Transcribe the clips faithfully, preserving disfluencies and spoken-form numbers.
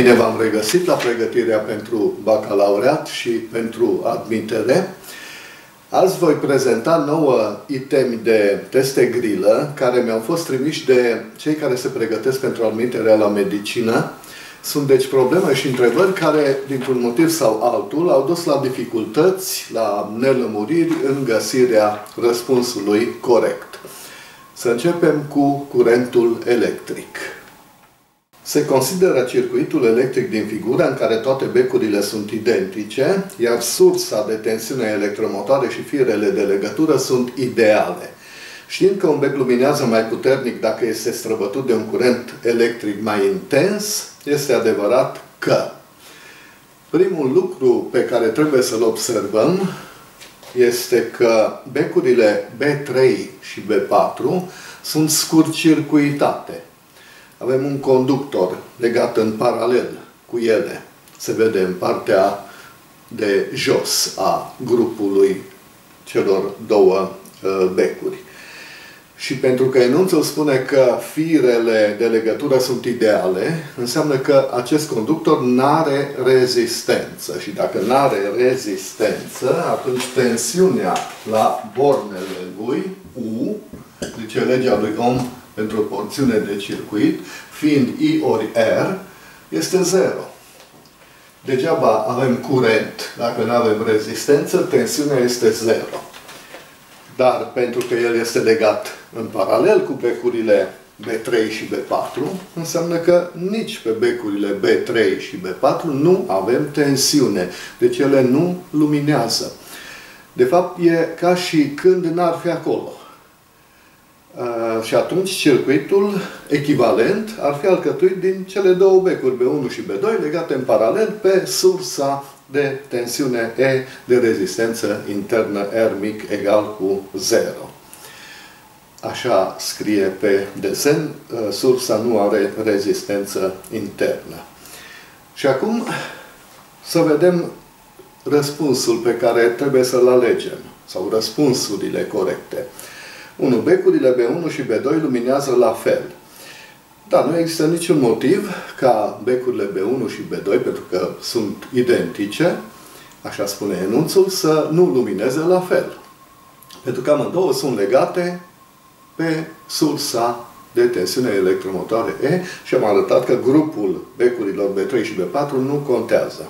Bine v-am regăsit la pregătirea pentru bacalaureat și pentru admitere. Azi voi prezenta nouă itemi de teste grilă care mi-au fost trimiși de cei care se pregătesc pentru admiterea la medicină. Sunt deci probleme și întrebări care, dintr-un motiv sau altul, au dus la dificultăți, la nelămuriri în găsirea răspunsului corect. Să începem cu curentul electric. Se consideră circuitul electric din figură în care toate becurile sunt identice, iar sursa de tensiune electromotoare și firele de legătură sunt ideale. Știind că un bec luminează mai puternic dacă este străbătut de un curent electric mai intens, este adevărat că primul lucru pe care trebuie să-l observăm este că becurile B trei și B patru sunt scurt-circuitate. Avem un conductor legat în paralel cu ele. Se vede în partea de jos a grupului celor două becuri. Și pentru că enunțul spune că firele de legătură sunt ideale, înseamnă că acest conductor n-are rezistență. Și dacă n-are rezistență, atunci tensiunea la bornele lui, U, zice legea lui Ohm pentru o porțiune de circuit, fiind I ori R, este zero. Degeaba avem curent. Dacă nu avem rezistență, tensiunea este zero. Dar pentru că el este legat în paralel cu becurile B trei și B patru, înseamnă că nici pe becurile B trei și B patru nu avem tensiune. Deci ele nu luminează. De fapt, e ca și când n-ar fi acolo. Uh, și atunci circuitul echivalent ar fi alcătuit din cele două becuri, B unu și B doi, legate în paralel pe sursa de tensiune E de rezistență internă R mic egal cu zero. Așa scrie pe desen, uh, sursa nu are rezistență internă. Și acum să vedem răspunsul pe care trebuie să-l alegem, sau răspunsurile corecte. unu. Becurile B unu și B doi luminează la fel. Dar nu există niciun motiv ca becurile B unu și B doi, pentru că sunt identice, așa spune enunțul, să nu lumineze la fel. Pentru că amândouă sunt legate pe sursa de tensiune electromotoare E și am arătat că grupul becurilor B trei și B patru nu contează.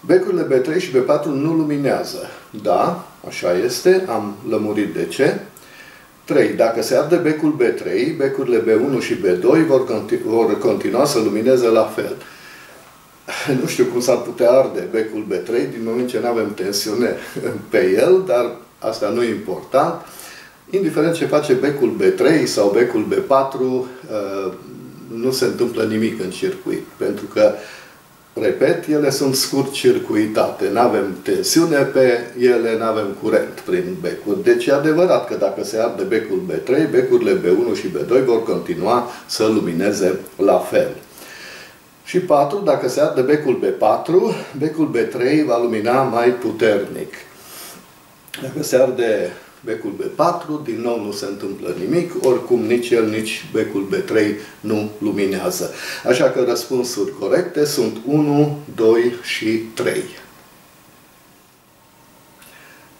Becurile B trei și B patru nu luminează. Da, așa este, am lămurit de ce. trei. Dacă se arde becul B trei, becurile B unu și B doi vor, continu vor continua să lumineze la fel. Nu știu cum s-ar putea arde becul B trei din moment ce nu avem tensiune pe el, dar asta nu e important. Indiferent ce face becul B trei sau becul B patru, nu se întâmplă nimic în circuit, pentru că, repet, ele sunt scurt-circuitate. Nu avem tensiune pe ele, nu avem curent prin becuri. Deci e adevărat că dacă se arde becul B trei, becurile B unu și B doi vor continua să lumineze la fel. Și patru. Dacă se arde becul B patru, becul B trei va lumina mai puternic. Dacă se arde becul B patru, din nou nu se întâmplă nimic, oricum nici el, nici becul B trei nu luminează. Așa că răspunsuri corecte sunt unu, doi și trei.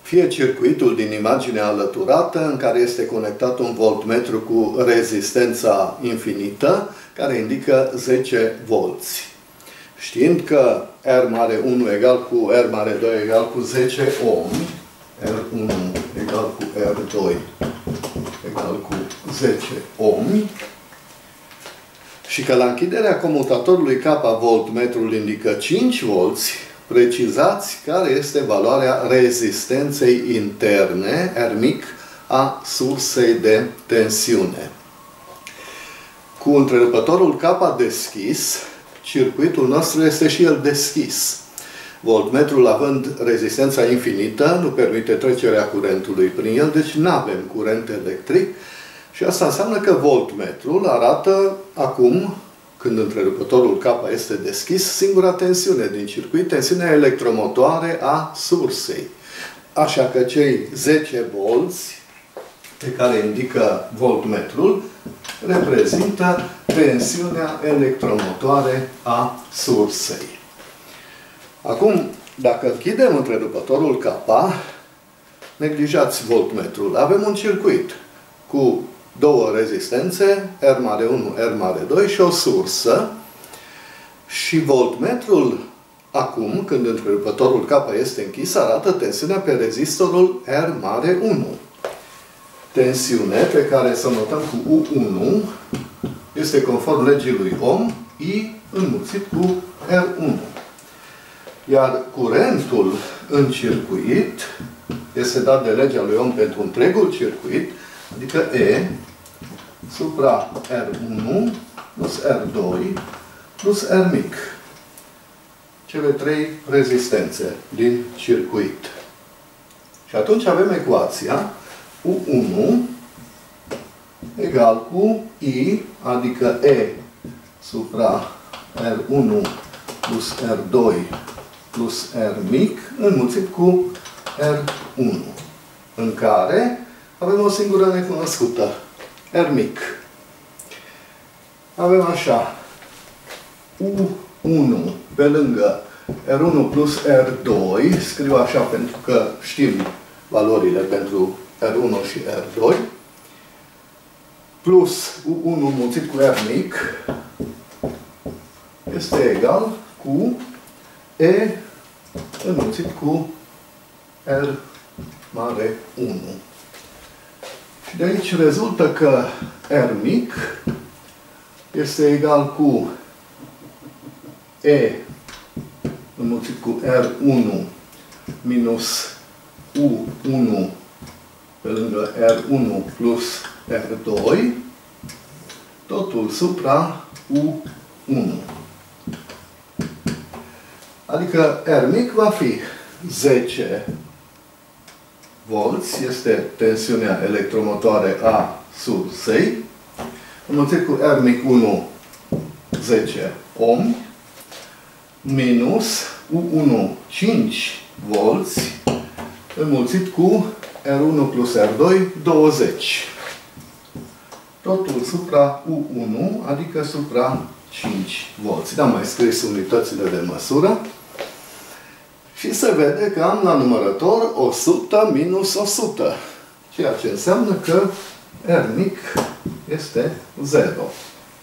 Fie circuitul din imaginea alăturată, în care este conectat un voltmetru cu rezistența infinită, care indică zece volți. Știind că R mare unu egal cu R mare doi egal cu zece ohmi, R unu egal cu R doi egal cu zece ohmi și că la închiderea comutatorului K voltmetrul indică cinci volți, precizați care este valoarea rezistenței interne, R mic, a sursei de tensiune. Cu întrerupătorul K deschis, circuitul nostru este și el deschis. Voltmetrul, având rezistența infinită, nu permite trecerea curentului prin el, deci nu avem curent electric. Și asta înseamnă că voltmetrul arată acum, când întrerupătorul K este deschis, singura tensiune din circuit, tensiunea electromotoare a sursei. Așa că cei zece volți pe care indică voltmetrul reprezintă tensiunea electromotoare a sursei. Acum, dacă închidem întrerupătorul K, neglijați voltmetrul. Avem un circuit cu două rezistențe, R mare unu, R mare doi și o sursă. Și voltmetrul, acum, când întrerupătorul K este închis, arată tensiunea pe rezistorul R mare unu. Tensiune pe care să notăm cu U unu este conform legii lui Ohm, I înmulțit cu R unu. Iar curentul în circuit este dat de legea lui Ohm pentru întregul circuit, adică E supra R unu plus R doi plus R mic. Cele trei rezistențe din circuit. Și atunci avem ecuația U unu egal cu I, adică E supra R unu plus R doi plus R mic înmulțit cu R unu, în care avem o singură necunoscută, R mic. Avem așa, U unu pe lângă R unu plus R doi, scriu așa pentru că știm valorile pentru R unu și R doi, plus U unu înmulțit cu R mic, este egal cu E înmulțit cu R mare unu. Și de aici rezultă că R mic este egal cu E înmulțit cu R unu minus U unu pe lângă R unu plus R doi, totul supra U unu. Adică R mic va fi zece volți, este tensiunea electromotoare a sursei, înmulțit cu R mic unu, zece ohmi, minus U unu, cinci volți, înmulțit cu R unu plus R doi, douăzeci. Totul supra U unu, adică supra cinci volți. N-am mai scris unitățile de măsură. Și se vede că am la numărător o sută minus o sută. Ceea ce înseamnă că R mic este zero.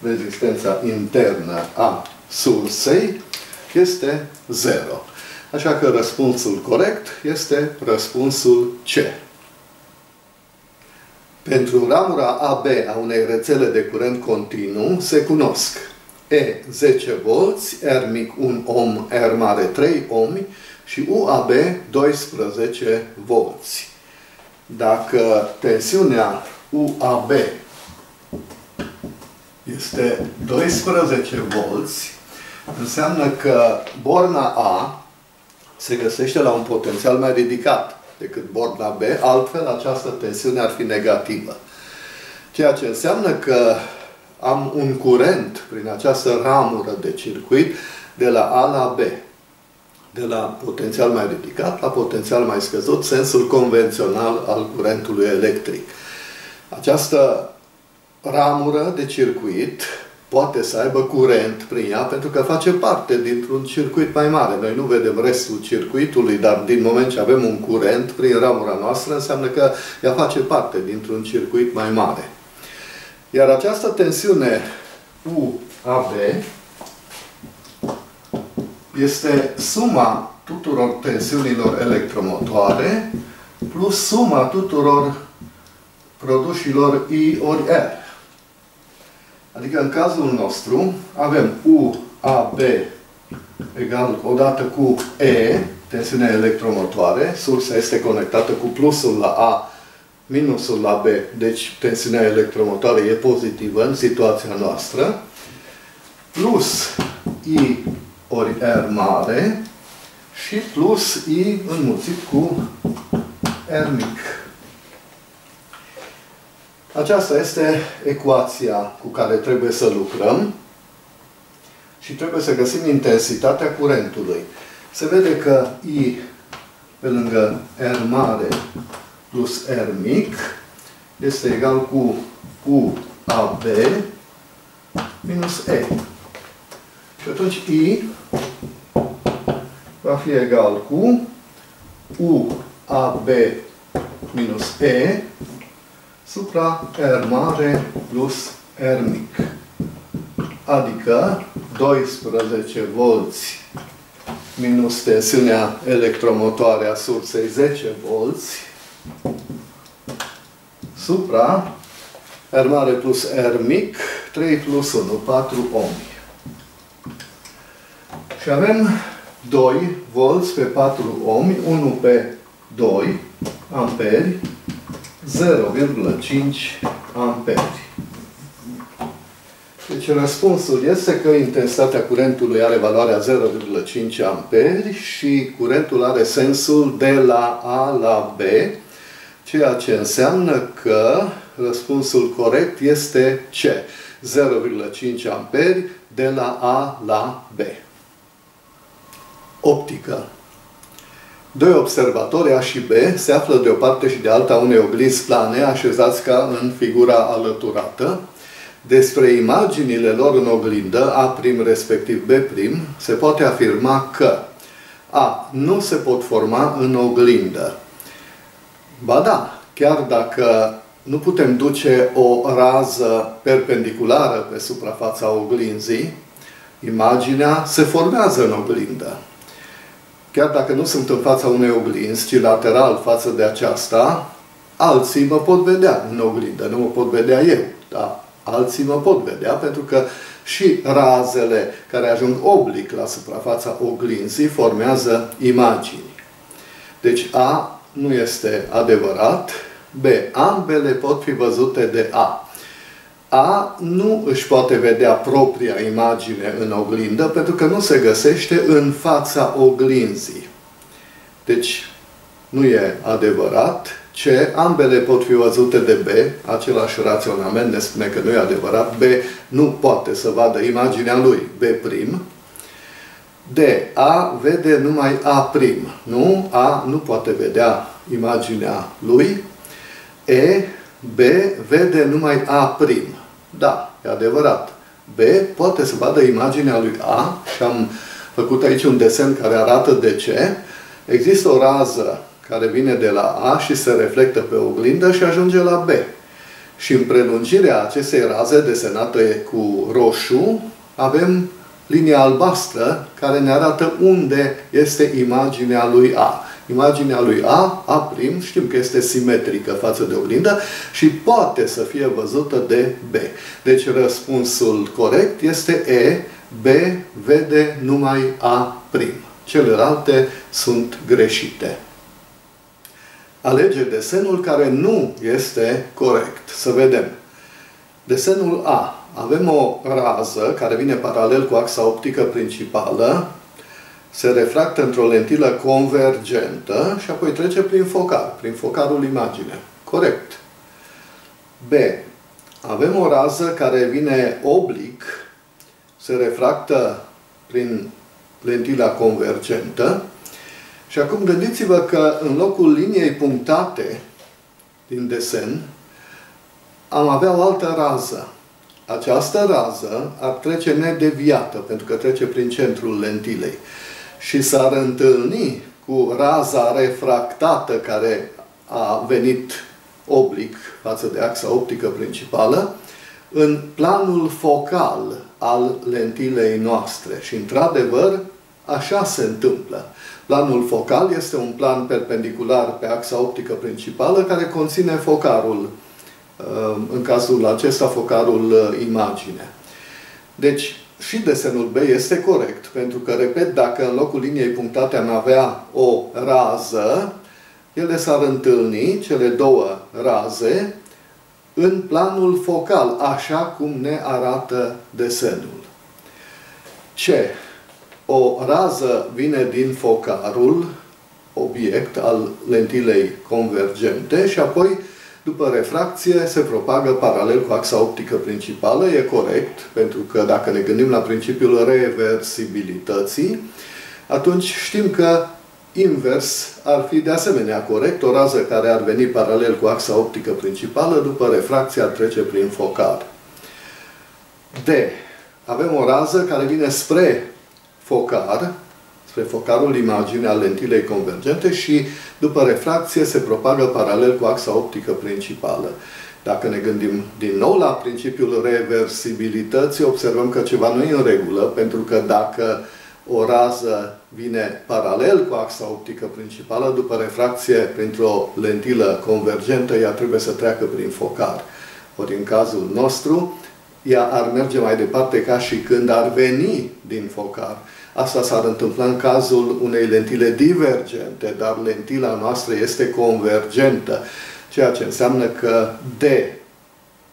Rezistența internă a sursei este zero. Așa că răspunsul corect este răspunsul C. Pentru ramura A B a unei rețele de curent continuu se cunosc E zece volți, R mic un ohm, R mare trei ohmi și U A B doisprezece volți. Dacă tensiunea U A B este doisprezece volți, înseamnă că borna A se găsește la un potențial mai ridicat decât borna B, altfel această tensiune ar fi negativă. Ceea ce înseamnă că am un curent prin această ramură de circuit de la A la B. De la potențial mai ridicat la potențial mai scăzut, sensul convențional al curentului electric. Această ramură de circuit poate să aibă curent prin ea, pentru că face parte dintr-un circuit mai mare. Noi nu vedem restul circuitului, dar din moment ce avem un curent prin ramura noastră, înseamnă că ea face parte dintr-un circuit mai mare. Iar această tensiune U A B este suma tuturor tensiunilor electromotoare plus suma tuturor produșilor I ori R. Adică în cazul nostru avem U A B egal odată cu E, tensiunea electromotoare, sursa este conectată cu plusul la A, minusul la B, deci tensiunea electromotoare e pozitivă în situația noastră, plus I ori R mare și plus I înmulțit cu R mic. Aceasta este ecuația cu care trebuie să lucrăm și trebuie să găsim intensitatea curentului. Se vede că I pe lângă R mare plus R mic este egal cu U A B minus E. Și atunci I va fi egal cu U A B minus E supra R mare plus R mic. Adică doisprezece volți minus tensiunea electromotoare a sursei zece volți supra R mare plus R mic, trei plus unu, patru ohmi. Și avem doi volți pe patru ohmi, unu pe doi amperi, zero virgulă cinci amperi. Deci răspunsul este că intensitatea curentului are valoarea zero virgulă cinci amperi și curentul are sensul de la A la B, ceea ce înseamnă că răspunsul corect este C. zero virgulă cinci amperi de la A la B. Optică. Doi observatori, A și B, se află de o parte și de alta unei oglinzi plane, așezați ca în figura alăturată. Despre imaginile lor în oglindă, A' respectiv B', se poate afirma că A. Nu se pot forma în oglindă. Ba da, chiar dacă nu putem duce o rază perpendiculară pe suprafața oglinzii, imaginea se formează în oglindă. Chiar dacă nu sunt în fața unei oglinzi, ci lateral față de aceasta, alții mă pot vedea în oglindă, nu mă pot vedea eu, da. Alții mă pot vedea, pentru că și razele care ajung oblic la suprafața oglinzii formează imagini. Deci A nu este adevărat. B. Ambele pot fi văzute de A. A nu își poate vedea propria imagine în oglindă, pentru că nu se găsește în fața oglinzii. Deci nu e adevărat. C. Ambele pot fi văzute de B. Același raționament ne spune că nu e adevărat. B nu poate să vadă imaginea lui. B'. D. A vede numai A'. Nu? A nu poate vedea imaginea lui. E. B vede numai A'. Da, e adevărat. B poate să vadă imaginea lui A. Și am făcut aici un desen care arată de ce. Există o rază care vine de la A și se reflectă pe oglindă și ajunge la B. Și în prelungirea acestei raze desenate cu roșu, avem linia albastră care ne arată unde este imaginea lui A. Imaginea lui A, A', știm că este simetrică față de oglindă și poate să fie văzută de B. Deci răspunsul corect este E, B vede numai A'. Celelalte sunt greșite. Alege desenul care nu este corect. Să vedem. Desenul A. Avem o rază care vine paralel cu axa optică principală, se refractă într-o lentilă convergentă și apoi trece prin focar, prin focarul imaginei. Corect. B. Avem o rază care vine oblic, se refractă prin lentila convergentă. Și acum gândiți-vă că în locul liniei punctate din desen am avea o altă rază. Această rază ar trece nedeviată, pentru că trece prin centrul lentilei. Și s-ar întâlni cu raza refractată care a venit oblic față de axa optică principală în planul focal al lentilei noastre. Și într-adevăr, așa se întâmplă. Planul focal este un plan perpendicular pe axa optică principală care conține focarul, în cazul acesta focarul imagine. Deci și desenul B este corect, pentru că, repet, dacă în locul liniei punctate am avea o rază, ele s-ar întâlni, cele două raze, în planul focal, așa cum ne arată desenul. C. O rază vine din focarul obiect al lentilei convergente și apoi, după refracție, se propagă paralel cu axa optică principală. E corect, pentru că dacă ne gândim la principiul reversibilității, atunci știm că invers ar fi de asemenea corect. O rază care ar veni paralel cu axa optică principală, după refracție ar trece prin focar. D. Avem o rază care vine spre focar, spre focarul imaginii al lentilei convergente și după refracție se propagă paralel cu axa optică principală. Dacă ne gândim din nou la principiul reversibilității, observăm că ceva nu e în regulă, pentru că dacă o rază vine paralel cu axa optică principală, după refracție printr-o lentilă convergentă, ea trebuie să treacă prin focar. Ori în cazul nostru, ea ar merge mai departe ca și când ar veni din focar. Asta s-ar întâmpla în cazul unei lentile divergente, dar lentila noastră este convergentă, ceea ce înseamnă că D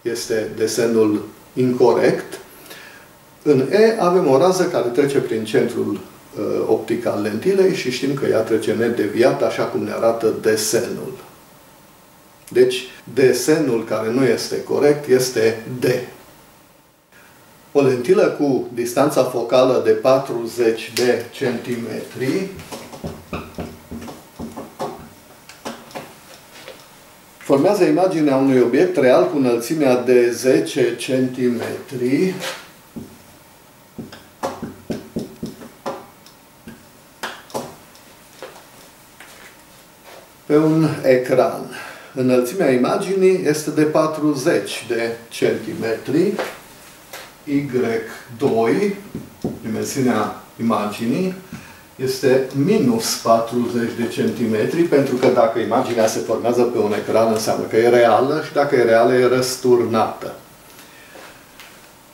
este desenul incorect. În E avem o rază care trece prin centrul uh, optic al lentilei și știm că ea trece nedeviat, așa cum ne arată desenul. Deci, desenul care nu este corect este D. O lentilă cu distanța focală de patruzeci de centimetri formează imaginea unui obiect real cu înălțimea de zece centimetri pe un ecran. Înălțimea imaginii este de patruzeci de centimetri. Y doi, dimensiunea imaginii, este minus patruzeci de centimetri, pentru că dacă imaginea se formează pe un ecran, înseamnă că e reală și dacă e reală, e răsturnată.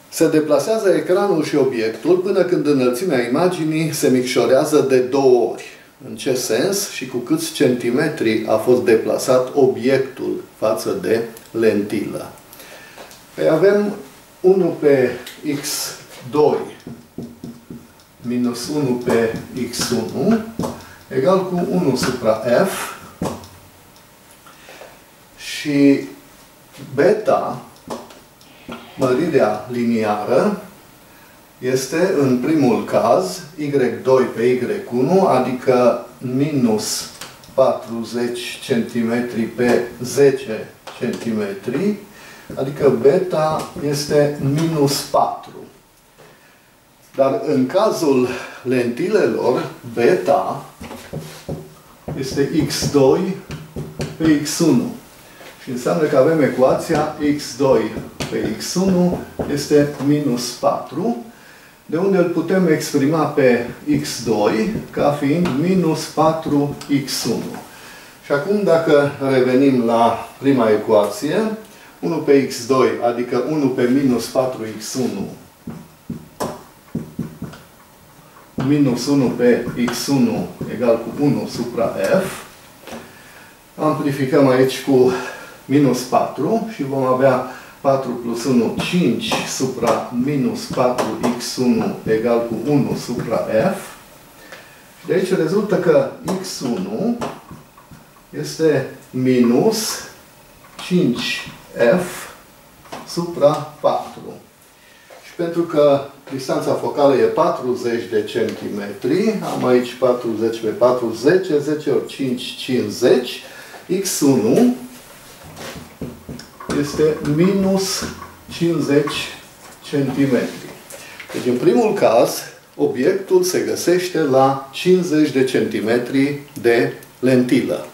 Se deplasează ecranul și obiectul până când înălțimea imaginii se micșorează de două ori. În ce sens și cu câți centimetri a fost deplasat obiectul față de lentilă? Păi avem unu pe x doi minus unu pe x unu egal cu unu supra f și beta, mărirea liniară, este în primul caz y doi pe y unu, adică minus patruzeci de centimetri pe zece centimetri, adică beta este minus patru. Dar în cazul lentilelor, beta este x doi pe x unu. Și înseamnă că avem ecuația x doi pe x unu este minus patru, de unde îl putem exprima pe x doi ca fiind minus patru x unu. Și acum, dacă revenim la prima ecuație, unu pe x doi, adică unu pe minus patru x unu, minus unu pe x unu egal cu unu supra f. Amplificăm aici cu minus patru și vom avea patru plus unu, cinci supra minus patru x unu egal cu unu supra f. Și de aici rezultă că x unu este minus cinci f supra patru. Și pentru că distanța focală e patruzeci de centimetri, am aici patruzeci pe patruzeci, zece ori cinci, cincizeci, x unu este minus cincizeci centimetri. Deci, în primul caz, obiectul se găsește la cincizeci de centimetri de lentilă.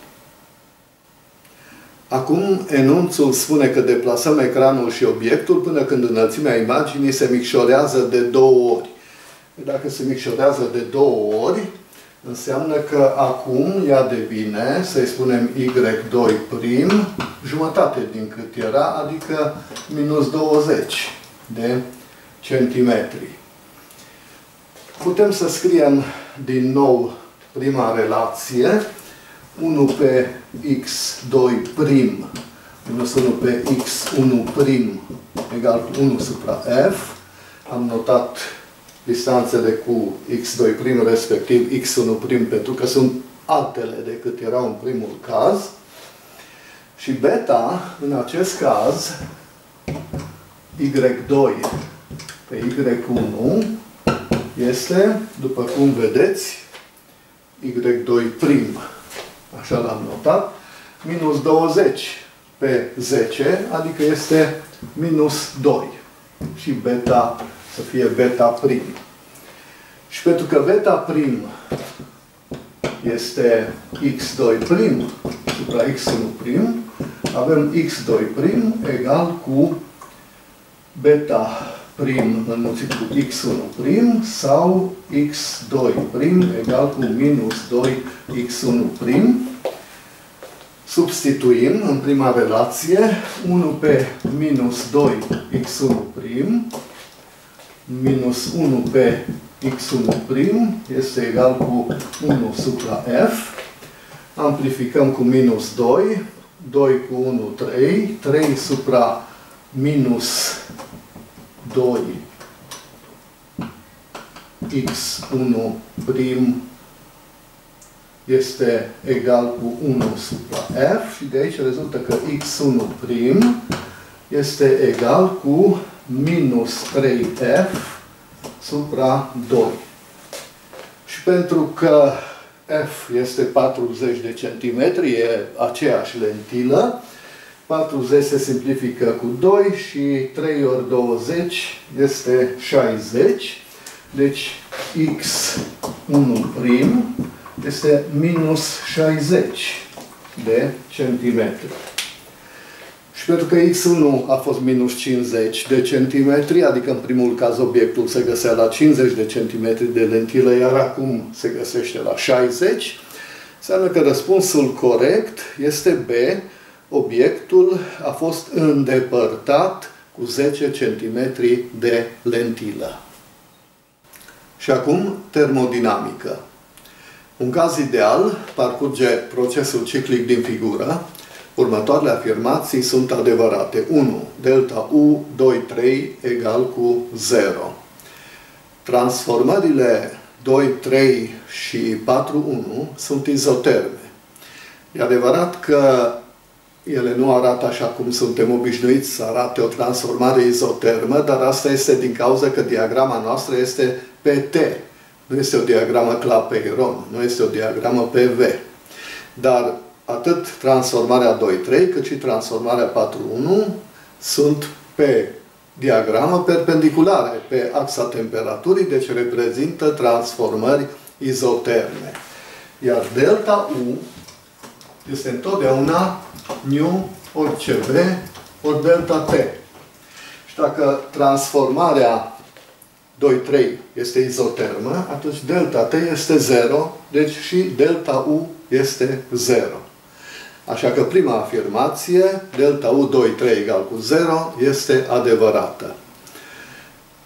Acum, enunțul spune că deplasăm ecranul și obiectul până când înălțimea imaginii se micșorează de două ori. Dacă se micșorează de două ori, înseamnă că acum ea devine, să-i spunem, y doi prim, jumătate din cât era, adică minus douăzeci de centimetri. Putem să scriem din nou prima relație. unu pe x doi prim minus unu pe x unu prim egal cu unu supra f. Am notat distanțele cu x doi prim respectiv x unu prim pentru că sunt altele decât erau în primul caz. Și beta, în acest caz, y doi pe y unu este, după cum vedeți, y doi prim. Așa l-am notat, minus douăzeci pe zece, adică este minus doi. și beta să fie beta prim. Și pentru că beta prim este x doi prim supra x unu prim, avem x doi prim egal cu beta prim înmulțit cu x unu prim sau x doi prim egal cu minus doi x unu prim. Substituim în prima relație unu pe minus doi x unu prim minus unu pe x unu prim este egal cu unu supra f. Amplificăm cu minus doi. doi cu unu, trei. trei supra minus doi x unu prim este egal cu unu supra f. Și de aici rezultă că x unu prim este egal cu minus trei f supra doi. Și pentru că f este patruzeci de centimetri, e aceeași lentilă, patruzeci se simplifică cu doi și trei ori douăzeci este șaizeci. Deci x unu prim este minus șaizeci de centimetri. Și pentru că x unu a fost minus cincizeci de centimetri, adică în primul caz obiectul se găsea la cincizeci de centimetri de lentilă, iar acum se găsește la șaizeci, înseamnă că răspunsul corect este B. Obiectul a fost îndepărtat cu zece centimetri de lentilă. Și acum termodinamică. Un caz ideal parcurge procesul ciclic din figură. Următoarele afirmații sunt adevărate. unu. Delta U doi trei egal cu zero. Transformările doi trei și patru unu sunt izoterme. E adevărat că ele nu arată așa cum suntem obișnuiți să arate o transformare izotermă, dar asta este din cauza că diagrama noastră este pe T. Nu este o diagramă Clapeyron, nu este o diagramă P V. Dar atât transformarea doi trei cât și transformarea patru unu sunt pe diagramă perpendiculare, pe axa temperaturii, deci reprezintă transformări izoterme. Iar delta U este întotdeauna nu ori C V ori delta T. Și dacă transformarea doi trei este izotermă, atunci delta T este zero, deci și delta U este zero. Așa că prima afirmație, delta U doi trei egal cu zero, este adevărată.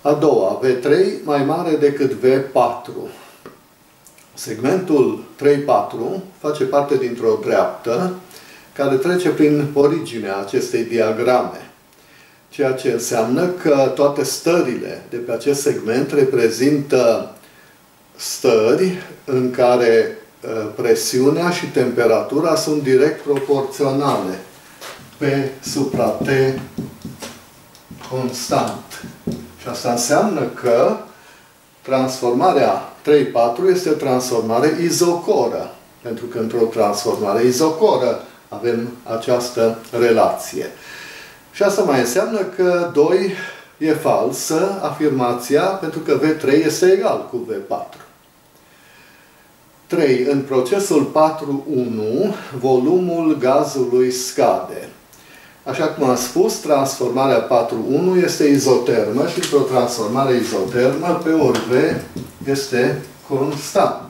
A doua, V trei mai mare decât V patru. Segmentul trei patru face parte dintr-o dreaptă care trece prin originea acestei diagrame, ceea ce înseamnă că toate stările de pe acest segment reprezintă stări în care presiunea și temperatura sunt direct proporționale. P supra T constant. Și asta înseamnă că transformarea trei patru este o transformare izocoră. Pentru că într-o transformare izocoră avem această relație. Și asta mai înseamnă că doi e falsă afirmația, pentru că V trei este egal cu V patru. trei. În procesul patru unu, volumul gazului scade. Așa cum am spus, transformarea patru unu este izotermă și într-o transformare izotermă, P ori V este constant.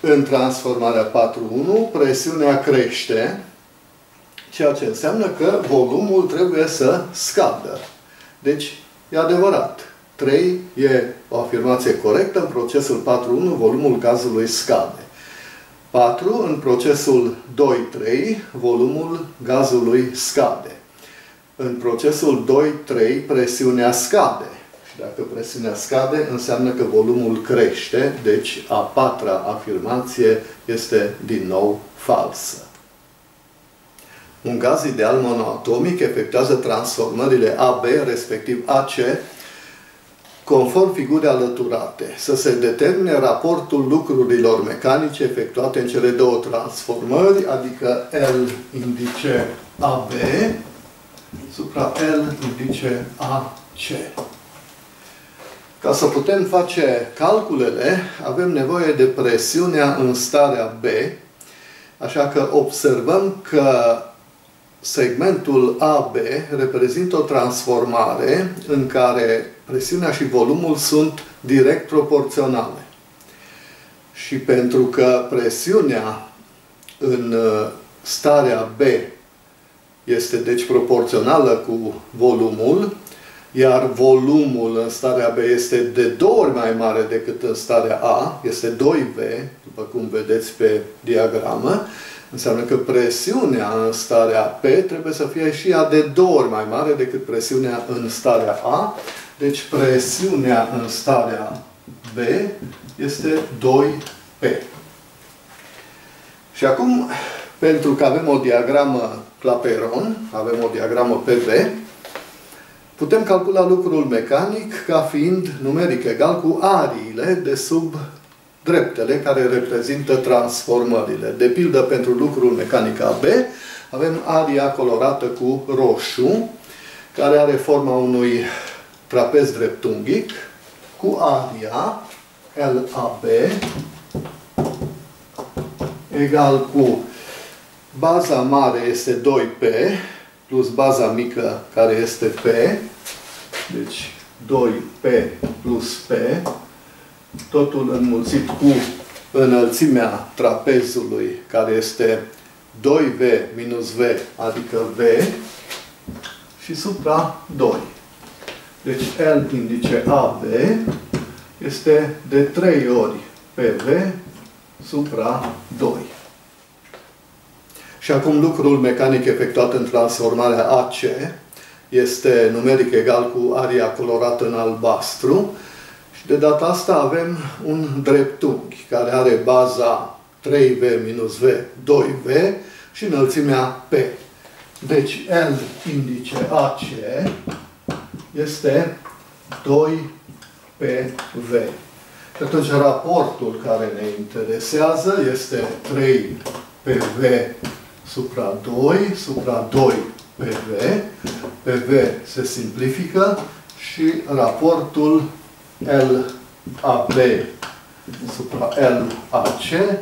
În transformarea patru unu, presiunea crește, ceea ce înseamnă că volumul trebuie să scadă. Deci, e adevărat. trei e o afirmație corectă. În procesul patru unu, volumul gazului scade. patru. În procesul doi trei, volumul gazului scade. În procesul doi trei, presiunea scade. Și dacă presiunea scade, înseamnă că volumul crește. Deci, a patra afirmație este din nou falsă. Un gaz ideal monoatomic efectuează transformările A B, respectiv A C, conform figurii alăturate, să se determine raportul lucrurilor mecanice efectuate în cele două transformări, adică L indice A B, supra L indice A C. Ca să putem face calculele, avem nevoie de presiunea în starea B, așa că observăm că segmentul A B reprezintă o transformare în care presiunea și volumul sunt direct proporționale. Și pentru că presiunea în starea B este deci proporțională cu volumul, iar volumul în starea B este de două ori mai mare decât în starea A, este doi V, după cum vedeți pe diagramă, înseamnă că presiunea în starea P trebuie să fie și ea de două ori mai mare decât presiunea în starea A. Deci presiunea în starea B este doi P. Și acum, pentru că avem o diagramă Clapeyron, avem o diagramă P V, putem calcula lucrul mecanic ca fiind numeric egal cu ariile de sub dreptele care reprezintă transformările. De pildă, pentru lucrul mecanic A B, avem aria colorată cu roșu, care are forma unui trapez dreptunghic, cu aria L A B egal cu baza mare este doi P plus baza mică care este P, deci doi P plus P, totul înmulțit cu înălțimea trapezului care este doi V minus V, adică V, și supra doi. Deci L indice A B este de trei ori P V supra doi. Și acum lucrul mecanic efectuat în transformarea A C este numeric egal cu aria colorată în albastru. Și de data asta avem un dreptunghi care are baza trei V minus V, doi V și înălțimea P. Deci L indice A C este doi P V. Și atunci raportul care ne interesează este trei P V supra doi, supra doi P V. P V se simplifică și raportul L A B supra L A C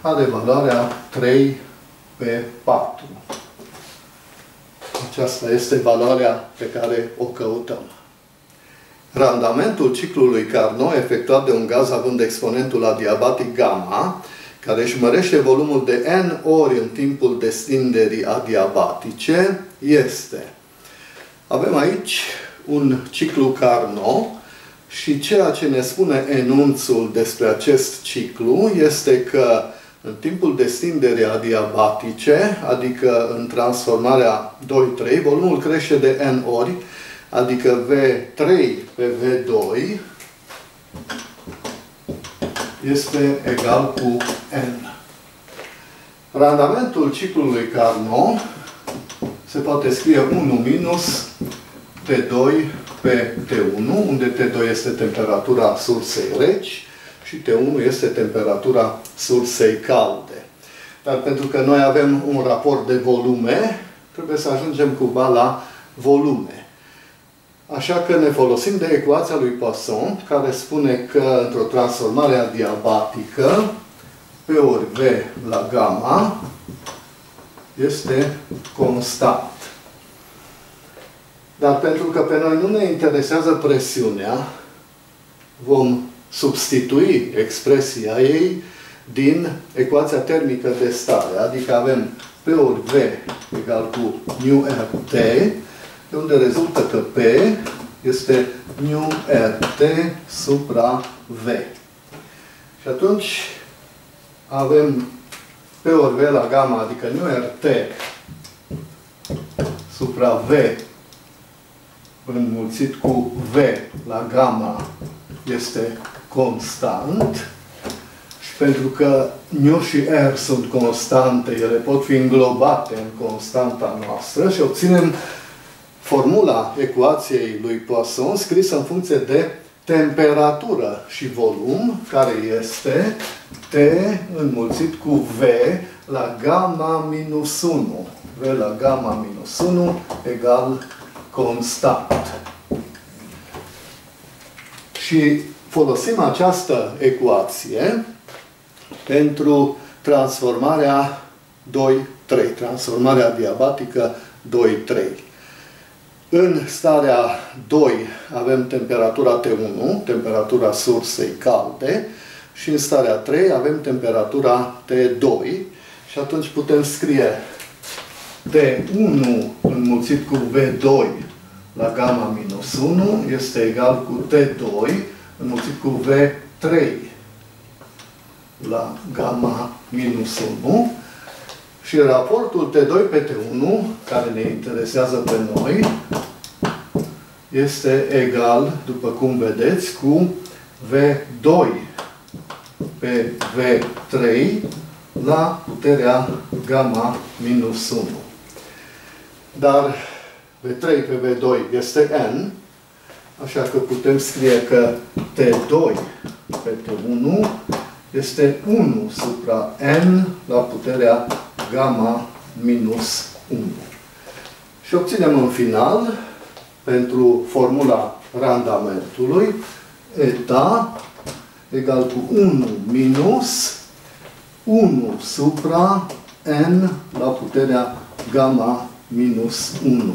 are valoarea trei P patru. Aceasta este valoarea pe care o căutăm. Randamentul ciclului Carnot efectuat de un gaz având exponentul adiabatic gamma, care își mărește volumul de N ori în timpul destinderii adiabatice, este... Avem aici un ciclu Carnot și ceea ce ne spune enunțul despre acest ciclu este că în timpul destinderii adiabatice, adică în transformarea doi trei, volumul crește de N ori, adică V trei pe V doi este egal cu N. Randamentul ciclului Carnot se poate scrie unu minus T doi pe T unu, unde T doi este temperatura sursei reci și T unu este temperatura sursei calde. Dar pentru că noi avem un raport de volume, trebuie să ajungem cumva la volume. Așa că ne folosim de ecuația lui Poisson, care spune că într-o transformare adiabatică, P ori V la gamma este constant. Dar pentru că pe noi nu ne interesează presiunea, vom substitui expresia ei din ecuația termică de stare. Adică avem P ori V egal cu nu R T, de unde rezultă că P este nu R T supra V. Și atunci avem P ori V la gamma, adică nu R T supra V înmulțit cu V la gamma este constant. Și pentru că nu și R sunt constante, ele pot fi înglobate în constanta noastră și obținem formula ecuației lui Poisson scrisă în funcție de temperatură și volum, care este T înmulțit cu V la gamma minus unu. V la gamma minus unu egal constant. Și folosim această ecuație pentru transformarea doi trei, transformarea adiabatică doi trei. În starea doi avem temperatura T unu, temperatura sursei calde, și în starea trei avem temperatura T doi, și atunci putem scrie T unu înmulțit cu V doi la gamma minus unu este egal cu T doi înmulțit cu V trei la gamma minus unu. Și raportul T doi pe T unu, care ne interesează pe noi, este egal, după cum vedeți, cu V doi pe V trei la puterea gamma minus unu. Dar V trei pe V doi este N, așa că putem scrie că T doi pe T unu este unu supra N la puterea gamma minus unu. Și obținem în final, pentru formula randamentului, eta egal cu unu minus unu supra N la puterea gamma minus unu.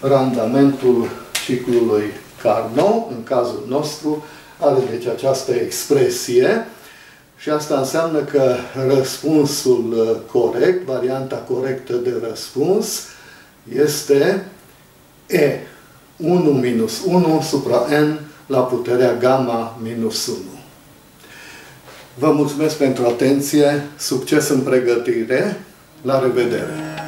Randamentul ciclului Carnot, în cazul nostru, are deci această expresie. Și asta înseamnă că răspunsul corect, varianta corectă de răspuns, este E, unu minus unu supra N la puterea gamma minus unu. Vă mulțumesc pentru atenție, succes în pregătire, la revedere!